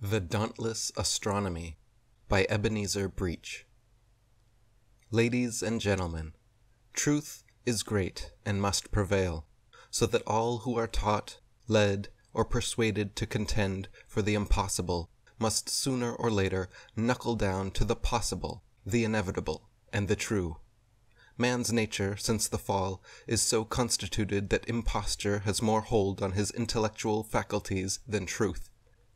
The Dauntless Astronomy by Ebenezer Breach. Ladies and gentlemen, truth is great and must prevail, so that all who are taught, led, or persuaded to contend for the impossible must sooner or later knuckle down to the possible, the inevitable, and the true. Man's nature, since the fall, is so constituted that imposture has more hold on his intellectual faculties than truth,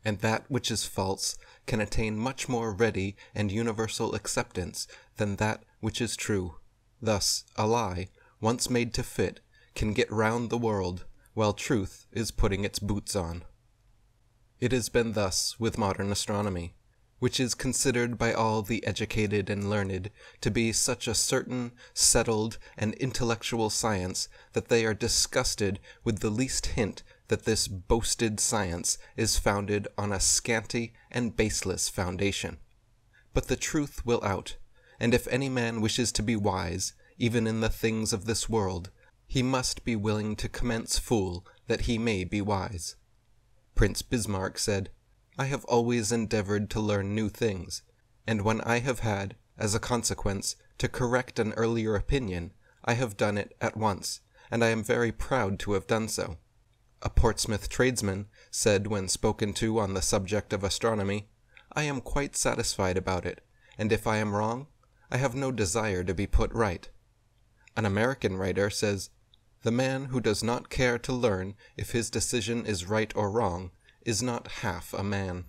and that which is false can attain much more ready and universal acceptance than that which is true. Thus, a lie, once made to fit, can get round the world, while truth is putting its boots on. It has been thus with modern astronomy, which is considered by all the educated and learned to be such a certain, settled, and intellectual science that they are disgusted with the least hint that this boasted science is founded on a scanty and baseless foundation. But the truth will out, and if any man wishes to be wise, even in the things of this world, he must be willing to commence fool that he may be wise. Prince Bismarck said, "I have always endeavored to learn new things, and when I have had, as a consequence, to correct an earlier opinion, I have done it at once, and I am very proud to have done so." A Portsmouth tradesman said when spoken to on the subject of astronomy, "I am quite satisfied about it, and if I am wrong, I have no desire to be put right." An American writer says, "The man who does not care to learn if his decision is right or wrong is not half a man."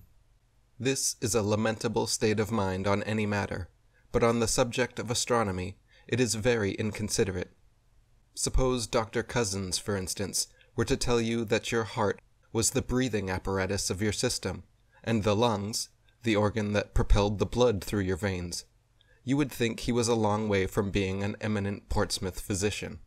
This is a lamentable state of mind on any matter, but on the subject of astronomy it is very inconsiderate. Suppose Dr. Cousins, for instance, were to tell you that your heart was the breathing apparatus of your system, and the lungs, the organ that propelled the blood through your veins, you would think he was a long way from being an eminent Portsmouth physician.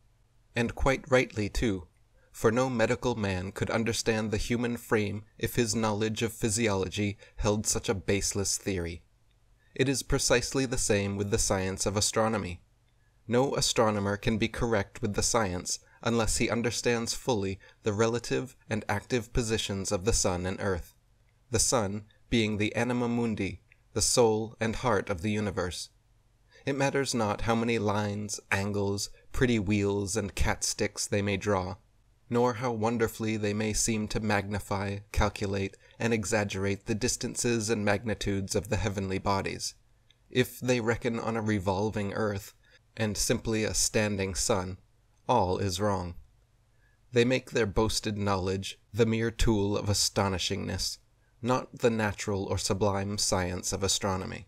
And quite rightly, too, for no medical man could understand the human frame if his knowledge of physiology held such a baseless theory. It is precisely the same with the science of astronomy. No astronomer can be correct with the science unless he understands fully the relative and active positions of the sun and earth, the sun being the anima mundi, the soul and heart of the universe. It matters not how many lines, angles, pretty wheels, and cat sticks they may draw, nor how wonderfully they may seem to magnify, calculate, and exaggerate the distances and magnitudes of the heavenly bodies. If they reckon on a revolving earth, and simply a standing sun, all is wrong. They make their boasted knowledge the mere tool of astonishingness, not the natural or sublime science of astronomy.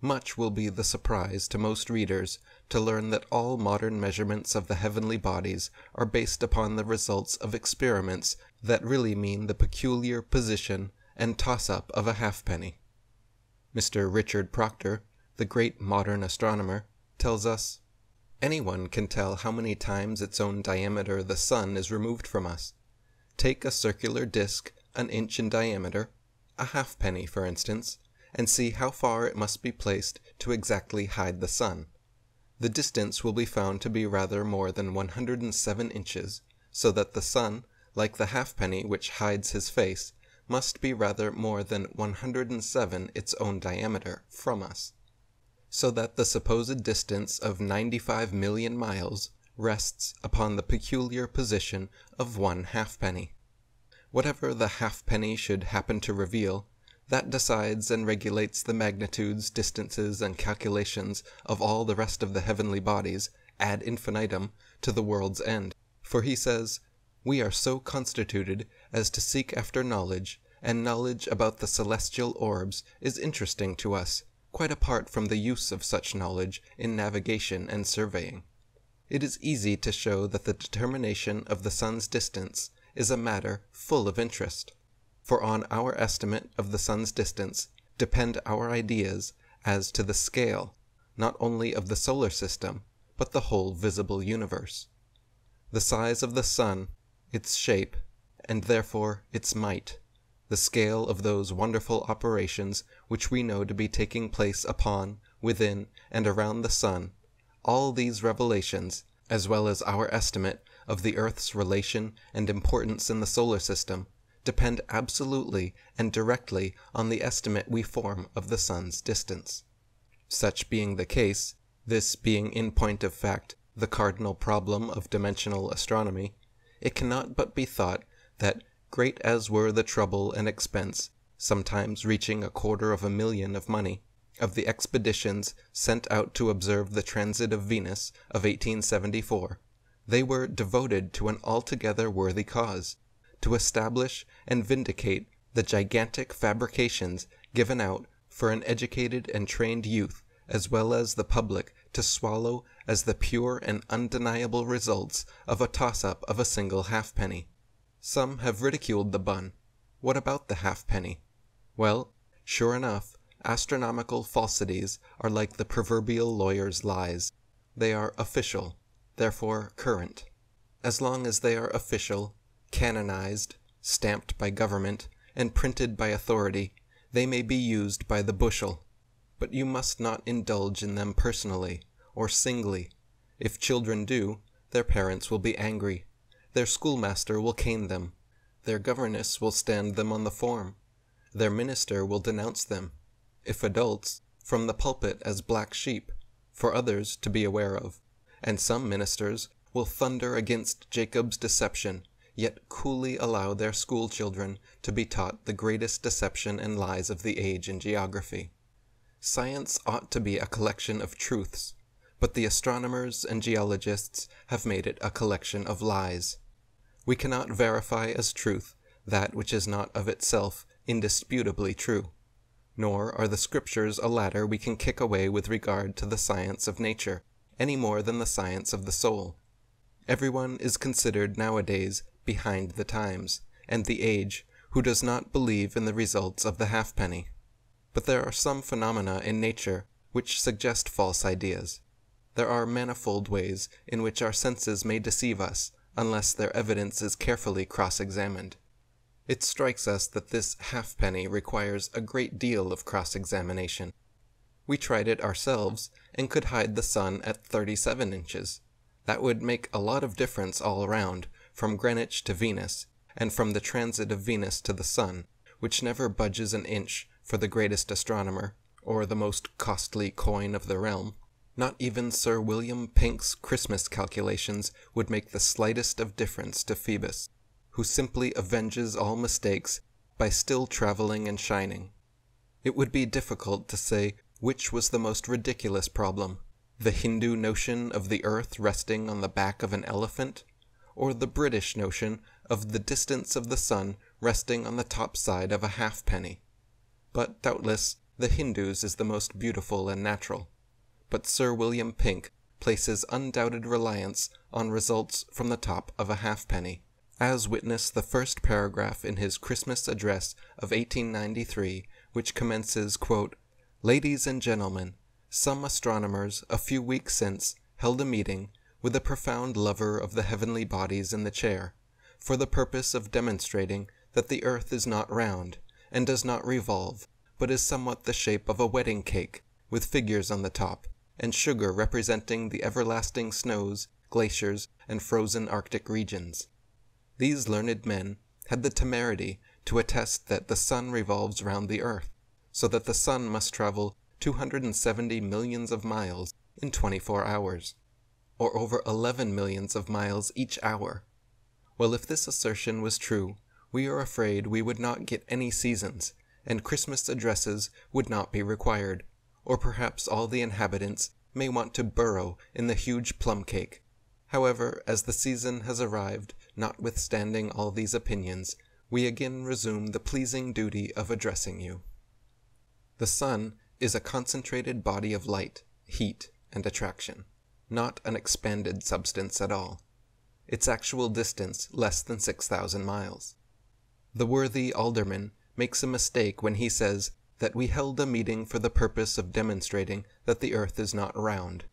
Much will be the surprise to most readers to learn that all modern measurements of the heavenly bodies are based upon the results of experiments that really mean the peculiar position and toss-up of a halfpenny. Mr. Richard Proctor, the great modern astronomer, tells us, "Anyone can tell how many times its own diameter the sun is removed from us. Take a circular disk, an inch in diameter, a halfpenny for instance, and see how far it must be placed to exactly hide the sun. The distance will be found to be rather more than 107 inches, so that the sun, like the halfpenny which hides his face, must be rather more than 107 its own diameter from us, so that the supposed distance of 95 million miles rests upon the peculiar position of one halfpenny. Whatever the halfpenny should happen to reveal, that decides and regulates the magnitudes, distances, and calculations of all the rest of the heavenly bodies, ad infinitum, to the world's end. For he says, 'We are so constituted as to seek after knowledge, and knowledge about the celestial orbs is interesting to us, quite apart from the use of such knowledge in navigation and surveying. It is easy to show that the determination of the sun's distance is a matter full of interest, for on our estimate of the sun's distance depend our ideas as to the scale, not only of the solar system, but the whole visible universe. The size of the sun, its shape, and therefore its might, the scale of those wonderful operations which we know to be taking place upon, within, and around the sun, all these revelations, as well as our estimate of the earth's relation and importance in the solar system, depend absolutely and directly on the estimate we form of the sun's distance. Such being the case, this being in point of fact the cardinal problem of dimensional astronomy, it cannot but be thought that, great as were the trouble and expense, sometimes reaching $250,000 of money, of the expeditions sent out to observe the transit of Venus of 1874, they were devoted to an altogether worthy cause, to establish and vindicate the gigantic fabrications given out for an educated and trained youth, as well as the public, to swallow as the pure and undeniable results of a toss-up of a single halfpenny. Some have ridiculed the bun. What about the halfpenny? Well, sure enough, astronomical falsities are like the proverbial lawyer's lies. They are official, therefore current. As long as they are official, canonized, stamped by government, and printed by authority, they may be used by the bushel. But you must not indulge in them personally, or singly. If children do, their parents will be angry. Their schoolmaster will cane them. Their governess will stand them on the form. Their minister will denounce them. If adults, from the pulpit as black sheep, for others to be aware of. And some ministers will thunder against Jacob's deception, yet coolly allow their school children to be taught the greatest deception and lies of the age in geography. Science ought to be a collection of truths, but the astronomers and geologists have made it a collection of lies. We cannot verify as truth that which is not of itself indisputably true, nor are the scriptures a ladder we can kick away with regard to the science of nature, any more than the science of the soul. Everyone is considered nowadays behind the times and the age who does not believe in the results of the halfpenny. But there are some phenomena in nature which suggest false ideas. There are manifold ways in which our senses may deceive us, unless their evidence is carefully cross-examined. It strikes us that this halfpenny requires a great deal of cross-examination. We tried it ourselves, and could hide the sun at 37 inches. That would make a lot of difference all round, from Greenwich to Venus, and from the transit of Venus to the sun, which never budges an inch for the greatest astronomer, or the most costly coin of the realm. Not even Sir William Pink's Christmas calculations would make the slightest of difference to Phoebus, who simply avenges all mistakes by still traveling and shining. It would be difficult to say which was the most ridiculous problem, the Hindu notion of the earth resting on the back of an elephant, or the British notion of the distance of the sun resting on the top side of a halfpenny. But doubtless the Hindu's is the most beautiful and natural. But Sir William Pink places undoubted reliance on results from the top of a halfpenny, as witness the first paragraph in his Christmas address of 1893, which commences, quote, "Ladies and gentlemen, some astronomers a few weeks since held a meeting with a profound lover of the heavenly bodies in the chair, for the purpose of demonstrating that the earth is not round, and does not revolve, but is somewhat the shape of a wedding cake, with figures on the top, and sugar representing the everlasting snows, glaciers, and frozen Arctic regions. These learned men had the temerity to attest that the sun revolves round the earth, so that the sun must travel 270 millions of miles in 24 hours, or over 11 millions of miles each hour. Well, if this assertion was true, we are afraid we would not get any seasons, and Christmas addresses would not be required, or perhaps all the inhabitants may want to burrow in the huge plum cake. However, as the season has arrived, notwithstanding all these opinions, we again resume the pleasing duty of addressing you." The sun is a concentrated body of light, heat, and attraction, not an expanded substance at all. Its actual distance less than 6,000 miles. The worthy alderman makes a mistake when he says that we held a meeting for the purpose of demonstrating that the earth is not round.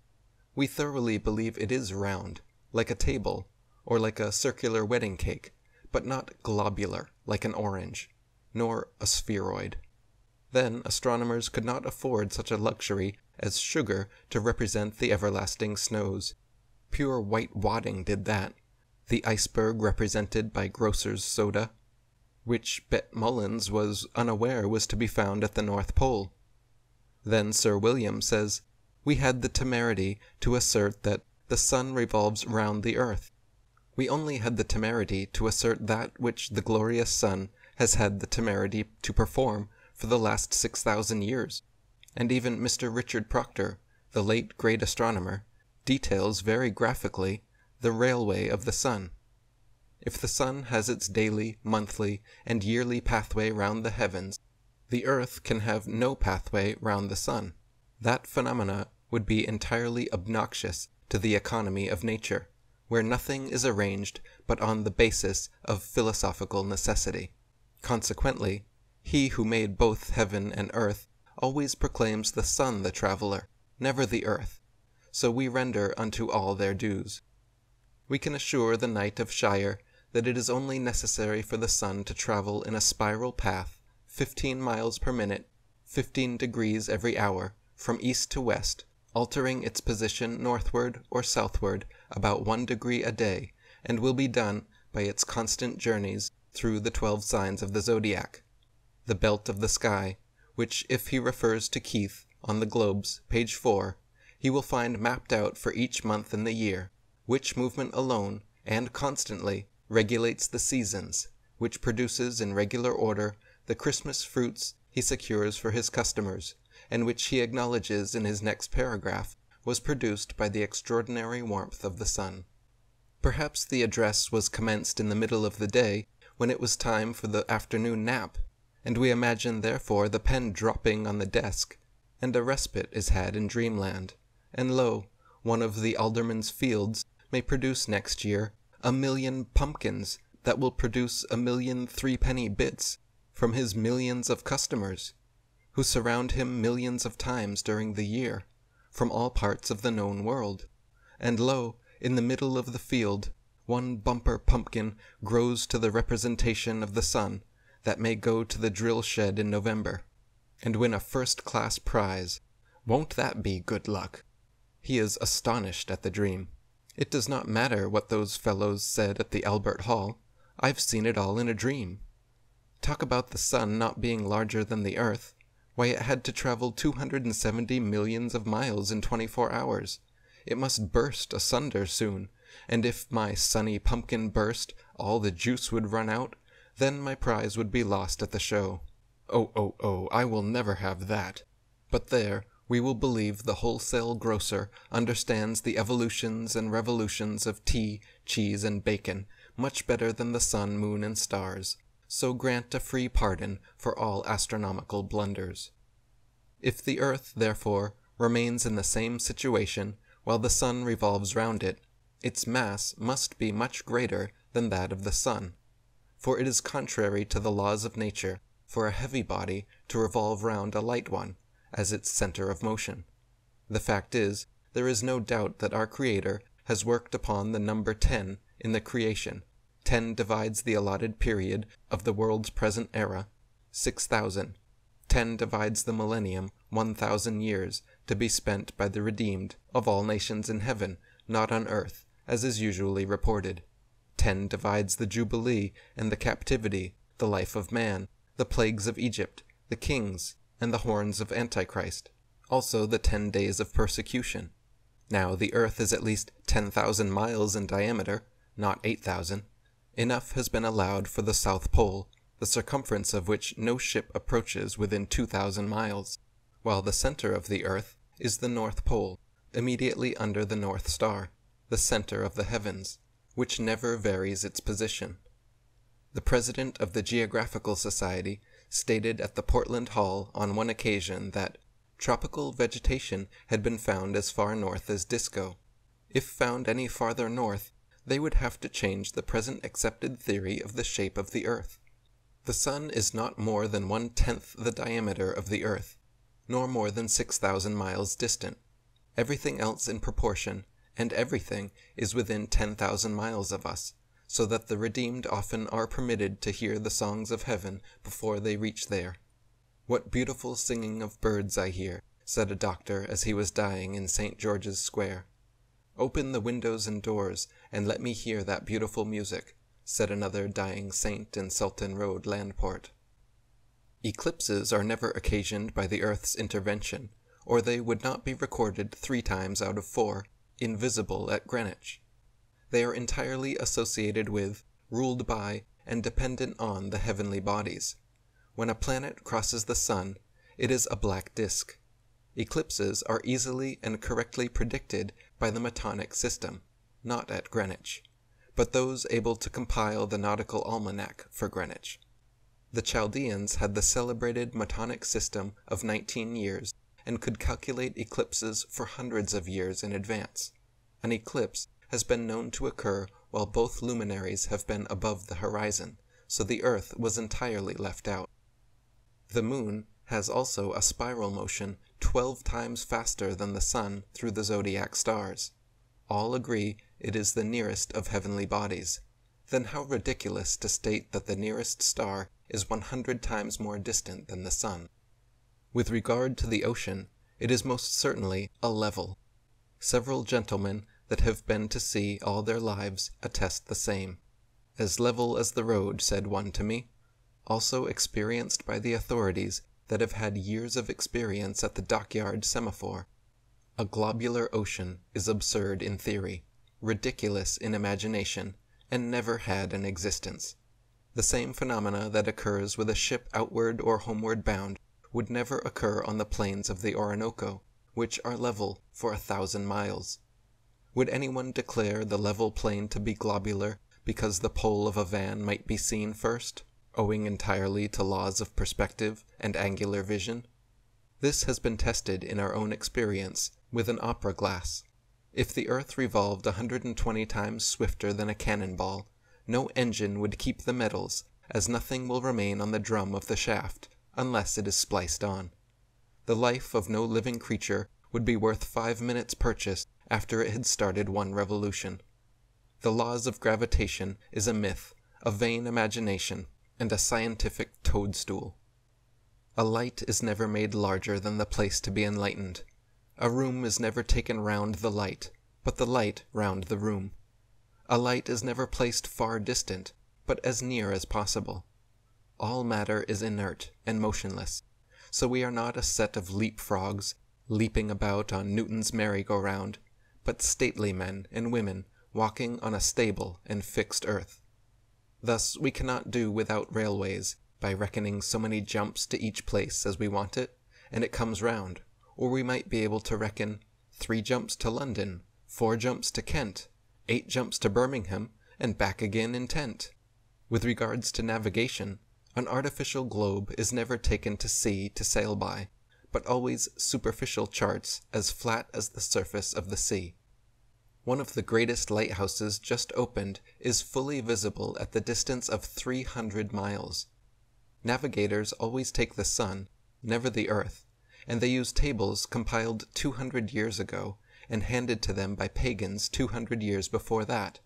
We thoroughly believe it is round, like a table, or like a circular wedding cake, but not globular, like an orange, nor a spheroid. Then astronomers could not afford such a luxury as sugar to represent the everlasting snows. Pure white wadding did that, the iceberg represented by grocer's soda, which Bet Mullins was unaware was to be found at the North Pole. Then Sir William says, "We had the temerity to assert that the sun revolves round the earth. We only had the temerity to assert that which the glorious sun has had the temerity to perform for the last 6,000 years, and even Mr. Richard Proctor, the late great astronomer, details very graphically the railway of the sun. If the sun has its daily, monthly, and yearly pathway round the heavens, the earth can have no pathway round the sun. That phenomena would be entirely obnoxious to the economy of nature, where nothing is arranged but on the basis of philosophical necessity. Consequently, he who made both heaven and earth always proclaims the sun the traveller, never the earth, so we render unto all their dues. We can assure the Knight of Shire that it is only necessary for the sun to travel in a spiral path 15 miles per minute, 15 degrees every hour, from east to west, altering its position northward or southward about 1 degree a day, and will be done by its constant journeys through the 12 signs of the zodiac, the belt of the sky, which, if he refers to Keith on the Globes, page 4, he will find mapped out for each month in the year, which movement alone, and constantly, regulates the seasons, which produces in regular order the Christmas fruits he secures for his customers, and which he acknowledges in his next paragraph was produced by the extraordinary warmth of the sun." Perhaps the address was commenced in the middle of the day, when it was time for the afternoon nap, and we imagine therefore the pen dropping on the desk, and a respite is had in dreamland, and lo, one of the alderman's fields may produce next year 1,000,000 pumpkins that will produce 1,000,003 penny bits from his millions of customers, who surround him millions of times during the year, from all parts of the known world. And lo, in the middle of the field, one bumper pumpkin grows to the representation of the sun, that may go to the drill shed in November, and win a first-class prize. Won't that be good luck? He is astonished at the dream. It does not matter what those fellows said at the Albert Hall. I've seen it all in a dream. Talk about the sun not being larger than the earth. Why, it had to travel 270 millions of miles in 24 hours. It must burst asunder soon, and if my sunny pumpkin burst, all the juice would run out, then my prize would be lost at the show. Oh, I will never have that. But there, we will believe the wholesale grocer understands the evolutions and revolutions of tea, cheese, and bacon much better than the sun, moon, and stars. So grant a free pardon for all astronomical blunders. If the earth, therefore, remains in the same situation while the sun revolves round it, its mass must be much greater than that of the sun, for it is contrary to the laws of nature for a heavy body to revolve round a light one, as its center of motion. The fact is, there is no doubt that our Creator has worked upon the number 10 in the creation. 10 divides the allotted period of the world's present era, 6,000. 10 divides the millennium, 1,000 years, to be spent by the redeemed of all nations in heaven, not on earth, as is usually reported. 10 divides the jubilee and the captivity, the life of man, the plagues of Egypt, the kings, and the horns of Antichrist, also the 10 days of persecution. Now the earth is at least 10,000 miles in diameter, not 8,000. Enough has been allowed for the South Pole, the circumference of which no ship approaches within 2,000 miles, while the center of the earth is the North Pole, immediately under the North Star, the center of the heavens, which never varies its position. The president of the Geographical Society stated at the Portland Hall on one occasion that tropical vegetation had been found as far north as Disco. If found any farther north, they would have to change the present accepted theory of the shape of the earth. The sun is not more than 1/10 the diameter of the earth, nor more than 6,000 miles distant. Everything else in proportion, and everything, is within 10,000 miles of us, so that the redeemed often are permitted to hear the songs of heaven before they reach there. "What beautiful singing of birds I hear," said a doctor as he was dying in St. George's Square. "Open the windows and doors, and let me hear that beautiful music," said another dying saint in Sultan Road, Landport. Eclipses are never occasioned by the Earth's intervention, or they would not be recorded 3 times out of 4, invisible at Greenwich. They are entirely associated with, ruled by, and dependent on the heavenly bodies. When a planet crosses the sun, it is a black disk. Eclipses are easily and correctly predicted by the Metonic system, not at Greenwich, but those able to compile the nautical almanac for Greenwich. The Chaldeans had the celebrated Metonic system of 19 years and could calculate eclipses for hundreds of years in advance. An eclipse has been known to occur while both luminaries have been above the horizon, so the Earth was entirely left out. The Moon has also a spiral motion 12 times faster than the Sun through the zodiac stars. All agree it is the nearest of heavenly bodies. Then how ridiculous to state that the nearest star is 100 times more distant than the Sun. With regard to the ocean, it is most certainly a level. Several gentlemen that have been to sea all their lives attest the same. As level as the road, said one to me, also experienced by the authorities that have had years of experience at the dockyard semaphore. A globular ocean is absurd in theory, ridiculous in imagination, and never had an existence. The same phenomena that occurs with a ship outward or homeward bound would never occur on the plains of the Orinoco, which are level for 1,000 miles. Would anyone declare the level plain to be globular because the pole of a van might be seen first, owing entirely to laws of perspective and angular vision? This has been tested in our own experience with an opera glass. If the Earth revolved 120 times swifter than a cannonball, no engine would keep the metals, as nothing will remain on the drum of the shaft, unless it is spliced on. The life of no living creature would be worth 5 minutes' purchase after it had started 1 revolution. The laws of gravitation is a myth, a vain imagination, and a scientific toadstool. A light is never made larger than the place to be enlightened. A room is never taken round the light, but the light round the room. A light is never placed far distant, but as near as possible. All matter is inert and motionless, so we are not a set of leapfrogs leaping about on Newton's merry-go-round, but stately men and women walking on a stable and fixed earth. Thus we cannot do without railways by reckoning so many jumps to each place as we want it, and it comes round. Or we might be able to reckon 3 jumps to London, 4 jumps to Kent, 8 jumps to Birmingham, and back again in Kent. With regards to navigation, an artificial globe is never taken to sea to sail by, but always superficial charts as flat as the surface of the sea. One of the greatest lighthouses just opened is fully visible at the distance of 300 miles. Navigators always take the sun, never the earth, and they use tables compiled 200 years ago and handed to them by pagans 200 years before that.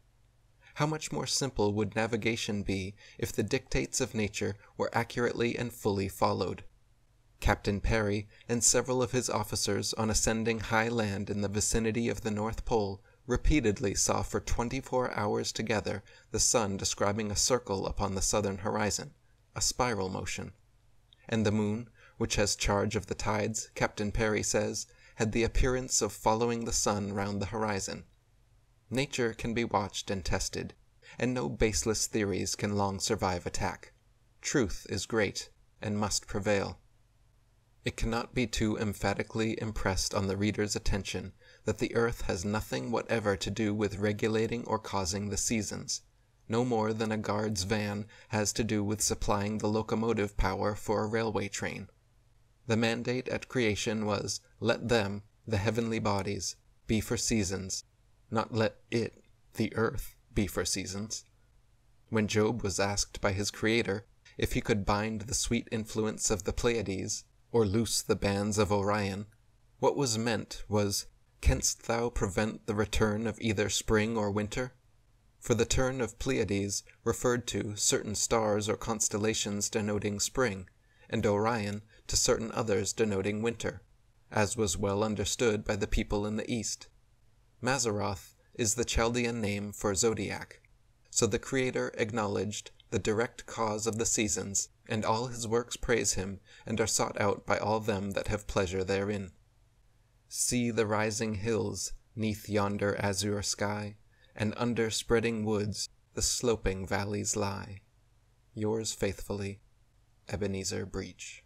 How much more simple would navigation be if the dictates of nature were accurately and fully followed? Captain Parry and several of his officers on ascending high land in the vicinity of the North Pole repeatedly saw for 24 hours together the sun describing a circle upon the southern horizon, a spiral motion, and the moon, which has charge of the tides, Captain Parry says, had the appearance of following the sun round the horizon. Nature can be watched and tested, and no baseless theories can long survive attack. Truth is great, and must prevail. It cannot be too emphatically impressed on the reader's attention that the earth has nothing whatever to do with regulating or causing the seasons, no more than a guard's van has to do with supplying the locomotive power for a railway train. The mandate at creation was, let them, the heavenly bodies, be for seasons, not let it, the earth, be for seasons. When Job was asked by his creator if he could bind the sweet influence of the Pleiades, or loose the bands of Orion, what was meant was, canst thou prevent the return of either spring or winter? For the turn of Pleiades referred to certain stars or constellations denoting spring, and Orion to certain others denoting winter, as was well understood by the people in the East. Mazaroth is the Chaldean name for zodiac. so the Creator acknowledged the direct cause of the seasons, and all his works praise him, and are sought out by all them that have pleasure therein. See the rising hills, 'neath yonder azure sky, and under spreading woods the sloping valleys lie. Yours faithfully, Ebenezer Breach.